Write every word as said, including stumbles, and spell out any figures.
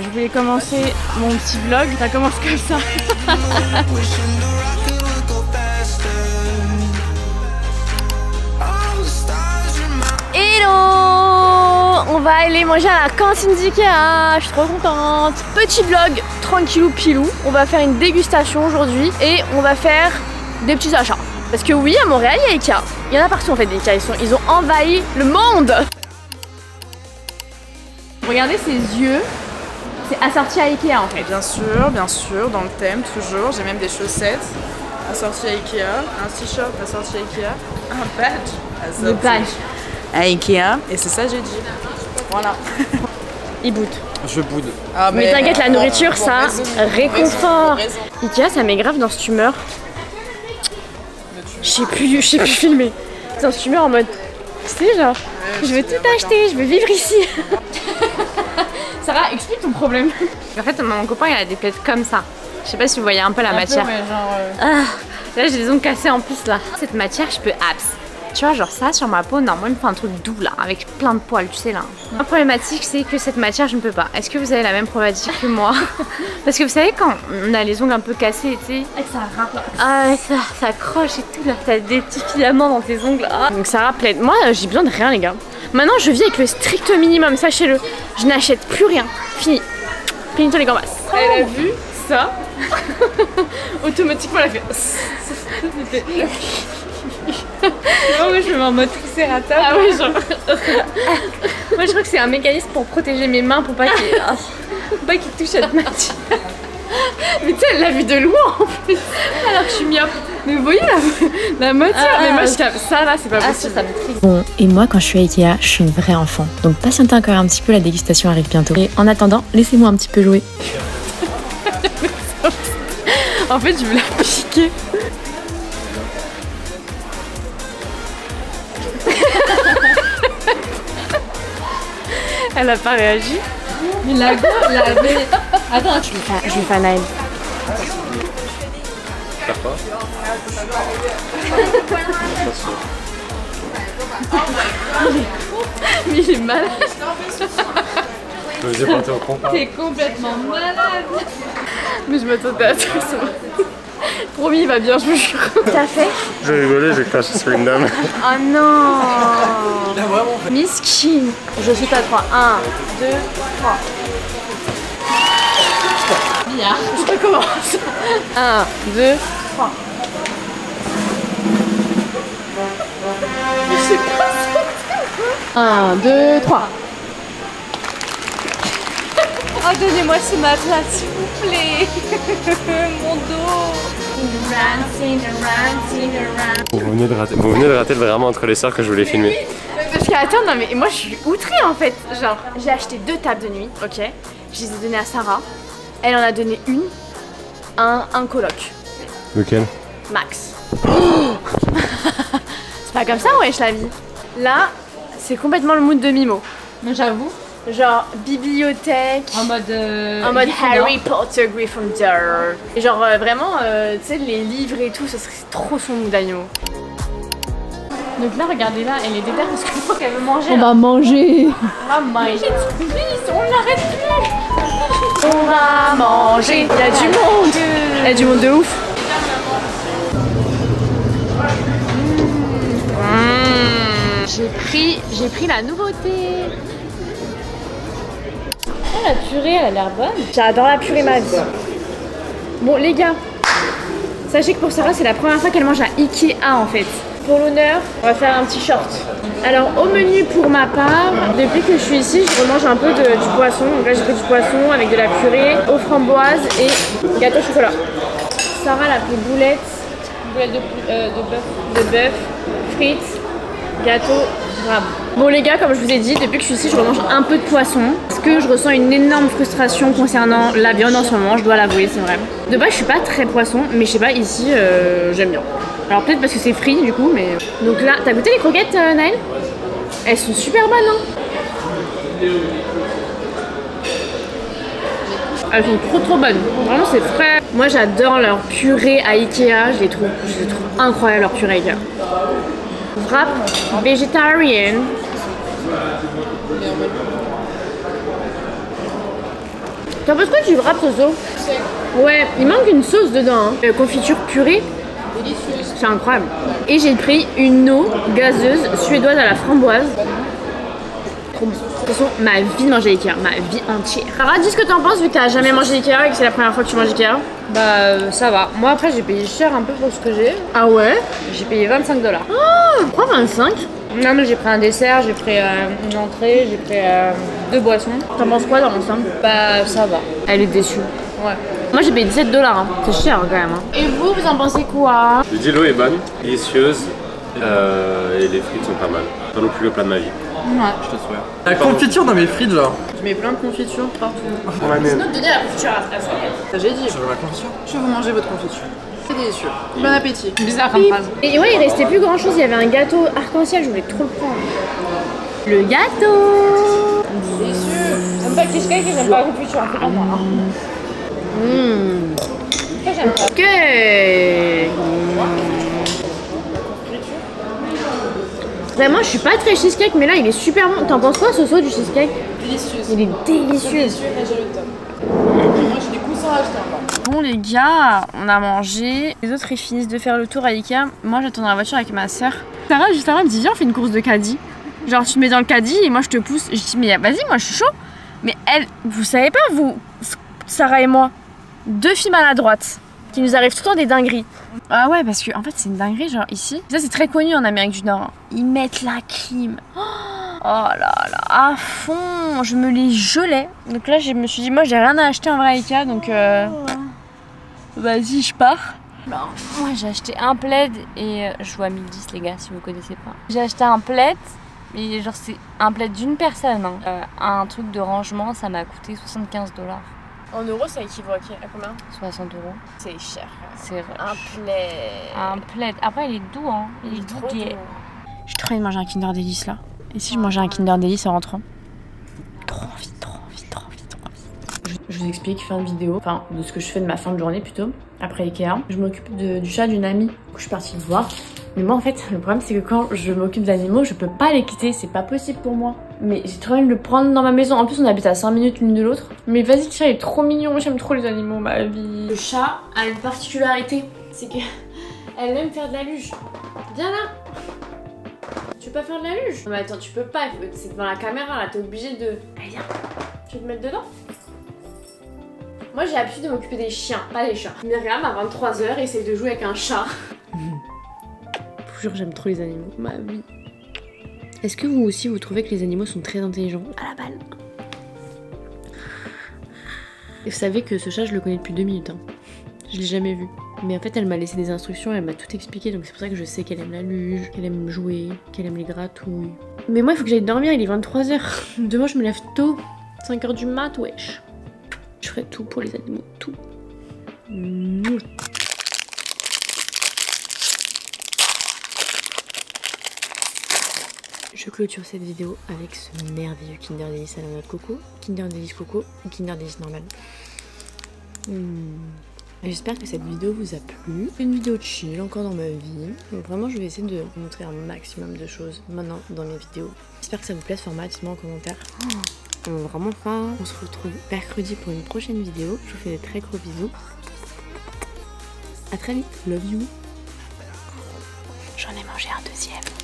Voilà, je voulais commencer mon petit vlog, ça commence comme ça. Hello! On va aller manger à la cantine d'IKEA, je suis trop contente. Petit vlog, tranquillou pilou, on va faire une dégustation aujourd'hui et on va faire des petits achats. Parce que oui, à Montréal, il y a IKEA. Il y en a partout en fait des IKEA, ils, sont, ils ont envahi le monde. Regardez ses yeux, c'est assorti à Ikea en fait. Et bien sûr, bien sûr, dans le thème toujours. J'ai même des chaussettes assorties à Ikea, un t-shirt assorti à Ikea, un badge assorti badge. à Ikea. Et c'est ça que j'ai dit. Voilà. Il boude. Je boude. Ah, mais mais t'inquiète, la nourriture, ça réconforte. Ikea, ça met grave dans cette humeur. Je sais plus, je sais plus filmer. Dans cette humeur en mode, tu sais genre, ouais, je veux tout acheter, je veux vivre ici. Sarah, explique ton problème. En fait, mon copain, il a des plaies comme ça. Je sais pas si vous voyez un peu la un matière. Peu, ouais, genre, euh... ah, là, j'ai les ongles cassés en plus, là. Cette matière, je peux abs. Tu vois, genre ça, sur ma peau, non, moi, il me fait un truc doux, là, avec plein de poils, tu sais, là. Ma problématique, c'est que cette matière, je ne peux pas. Est-ce que vous avez la même problématique que moi? Parce que vous savez, quand on a les ongles un peu cassés, tu sais... ça rappe. Ah, ça s'accroche et tout, là. T'as des petits filaments dans tes ongles. Ah. Donc Sarah plaide. Moi, j'ai besoin de rien, les gars. Maintenant, je vis avec le strict minimum, sachez-le. Je n'achète plus rien. Fini. Finito les gambas. Oh. Elle a vu ça. Automatiquement, elle a fait... Non, mais je me mets en mode tricératops. Ah ouais, genre. Moi je crois que c'est un mécanisme pour protéger mes mains pour pas qu'ils pas qu'ils touchent à cette matière. Mais tu sais, elle l'a vu de loin en plus. Alors que je suis myope. Mais vous voyez la, la matière. Ah, mais moi je tape ça là, c'est pas possible. Ah, ça, ça me bon, et moi quand je suis à Ikea, je suis une vraie enfant. Donc patientez encore un petit peu, la dégustation arrive bientôt. Et en attendant, laissez-moi un petit peu jouer. En fait, je vais la piquer. Elle a pas réagi. Mais la go, la attends, je lui fais, je lui fais un aïe. Mais il est malade. T'es complètement malade. Mais je m'attendais à ça. Promis, il va bien, je vous jure. T'as fait? J'ai rigolé, j'ai craché sur une dame. Oh non! Il a vraiment fait. Miskine. Je suis à trois. un, deux, trois. Bien. Je recommence. un, deux, trois. Mais je sais pas. un, deux, trois. Oh, donnez-moi ce matelas, s'il vous plaît. Mon dos. Vous venez de rater, vous venez de rater vraiment entre les soeurs que je voulais mais filmer. Oui, parce que attends, non mais moi je suis outrée en fait. Genre, j'ai acheté deux tables de nuit, ok. Je les ai données à Sarah. Elle en a donné une à un, un coloc. Lequel? Max. Oh. C'est pas comme ça, wesh, la vie. Là, c'est complètement le mood de Mimo. J'avoue. Genre bibliothèque, en mode, euh, en mode Harry Potter, Gryffindor. Et genre euh, vraiment, euh, tu sais, les livres et tout, ça serait trop son mood d'agneau. Donc là, regardez là, elle est déterre parce qu'il faut qu'elle veut manger. On là. va manger. Oh my god, on n'arrête plus. On va manger. Il y a du monde. Il y a du monde de ouf. Mmh. J'ai pris, j'ai pris la nouveauté. Oh, la purée, elle a l'air bonne. J'adore la purée, ma vie. Bon, les gars, sachez que pour Sarah, c'est la première fois qu'elle mange à Ikea en fait. Pour l'honneur, on va faire un petit short. Alors, au menu pour ma part, depuis que je suis ici, je remange un peu de, du poisson. Donc là, j'ai pris du poisson avec de la purée, aux framboises et gâteau au chocolat. Sarah, elle a pris boulettes, boulettes de, euh, de bœuf, de bœuf, frites, gâteau. Grave. Bon les gars, comme je vous ai dit, depuis que je suis ici, je remange un peu de poisson parce que je ressens une énorme frustration concernant la viande en ce moment, je dois l'avouer, c'est vrai. De base, je suis pas très poisson, mais je sais pas, ici, euh, j'aime bien. Alors peut-être parce que c'est frit du coup, mais... Donc là, t'as goûté les croquettes, euh, Naël? Elles sont super bonnes, hein? Elles sont trop trop bonnes, vraiment c'est frais. Moi j'adore leur purée à Ikea, je les trouve, je les trouve incroyables leur purée à Ikea. Wrap végétarienne. T'en penses quoi du wrap Soso? Ouais, il manque une sauce dedans. Hein. Euh, confiture purée. Délicieuse. C'est incroyable. Et j'ai pris une eau gazeuse suédoise à la framboise. Trop bon. De toute façon, ma vie de manger Ikea, ma vie entière. Sarah, dis ce que t'en penses vu que t'as jamais mangé Ikea et que c'est la première fois que tu manges Ikea. Bah euh, ça va. Moi après j'ai payé cher un peu pour ce que j'ai. Ah ouais? J'ai payé vingt-cinq dollars. Oh, pourquoi vingt-cinq? Non mais j'ai pris un dessert, j'ai pris euh, une entrée, j'ai pris euh, deux boissons. T'en penses quoi dans l'ensemble? Bah ça va. Elle est déçue. Ouais. Moi j'ai payé dix-sept dollars. Hein. C'est cher quand même. Hein. Et vous, vous en pensez quoi? Je dis l'eau est bonne, délicieuse euh, et les frites sont pas mal. Pas non plus le plat de ma vie. Ouais. Je te souviens. La confiture dans mes frites genre. Je mets plein de confiture partout. On va mettre. Sinon, donnez la confiture à la soirée. Ça j'ai dit. Je veux la confiture. Je veux manger votre confiture. C'est délicieux. Bon appétit. Bizarre comme phrase. Et ouais, il restait plus grand chose. Il y avait un gâteau arc-en-ciel. Je voulais trop le prendre. Le gâteau. Délicieux. J'aime pas le cheesecake et j'aime pas la confiture. C'est pas moi. Hum. Pourquoi j'aime pas? Ok. Vraiment, je suis pas très cheesecake, mais là il est super bon. T'en penses quoi, Soso, du cheesecake? Délicieux. Il est délicieux. Moi j'ai des coussins à acheter. Bon, les gars, on a mangé. Les autres ils finissent de faire le tour à Ikea. Moi j'attends dans la voiture avec ma soeur. Sarah, juste avant, elle me dit viens, on fait une course de caddie. Genre, tu te mets dans le caddie et moi je te pousse. Je dis mais vas-y, moi je suis chaud. Mais elle, vous savez pas, vous, Sarah et moi, deux filles maladroites qui nous arrivent tout le temps des dingueries. Ah ouais, parce que en fait c'est une dinguerie genre ici. Ça c'est très connu en Amérique du Nord. Ils mettent la clim. Oh là là, à fond. Je me les gelais. Donc là je me suis dit moi j'ai rien à acheter en vrai à Ikea donc euh... vas-y je pars. Alors, moi j'ai acheté un plaid et je vois mille dix les gars si vous connaissez pas. J'ai acheté un plaid. Mais genre c'est un plaid d'une personne. Hein. Euh, un truc de rangement ça m'a coûté soixante-quinze dollars. En euros, ça équivaut à combien? soixante euros. C'est cher. C'est un plaid. Un plaid. Après, il est doux, hein. Il, il est, est trop doux. doux. J'ai trop envie de manger un Kinder Délice là. Et si je mangeais un Kinder Délice en rentrant? Trop envie, trop envie, trop envie, trop envie. Je, je vous explique, fin de vidéo, enfin de ce que je fais de ma fin de journée plutôt, après Ikea. Je m'occupe du chat d'une amie que je suis partie voir. Mais moi en fait, le problème c'est que quand je m'occupe d'animaux, je peux pas les quitter, c'est pas possible pour moi. Mais j'ai trop envie de le prendre dans ma maison. En plus, on habite à cinq minutes l'une de l'autre. Mais vas-y, le chat est trop mignon. J'aime trop les animaux, ma vie. Le chat a une particularité. C'est qu'elle aime faire de la luge. Viens là. Tu veux pas faire de la luge? Non, mais attends, tu peux pas. C'est devant la caméra là. T'es obligé de. Allez, viens. Tu veux te mettre dedans? Moi, j'ai l'habitude de m'occuper des chiens, pas des chats. Myriam, à vingt-trois heures, essaye de jouer avec un chat. Je vous jure, j'aime trop les animaux, ma vie. Est-ce que vous aussi vous trouvez que les animaux sont très intelligents? À la balle. Et vous savez que ce chat je le connais depuis deux minutes. Hein. Je l'ai jamais vu. Mais en fait elle m'a laissé des instructions, elle m'a tout expliqué. Donc c'est pour ça que je sais qu'elle aime la luge, qu'elle aime jouer, qu'elle aime les gratouilles. Mais moi il faut que j'aille dormir, il est vingt-trois heures. Demain je me lève tôt, cinq heures du mat, wesh. Je ferai tout pour les animaux, tout. Mouah. Je clôture cette vidéo avec ce merveilleux Kinder Délice à la noix de coco, Kinder Délice coco ou Kinder Délice normal. Hmm. J'espère que cette vidéo vous a plu. Une vidéo chill encore dans ma vie. Donc vraiment je vais essayer de montrer un maximum de choses maintenant dans mes vidéos. J'espère que ça vous plaît ce format, dites-moi en commentaire. Oh, on a vraiment faim. On se retrouve mercredi pour une prochaine vidéo. Je vous fais des très gros bisous. A très vite, love you. J'en ai mangé un deuxième.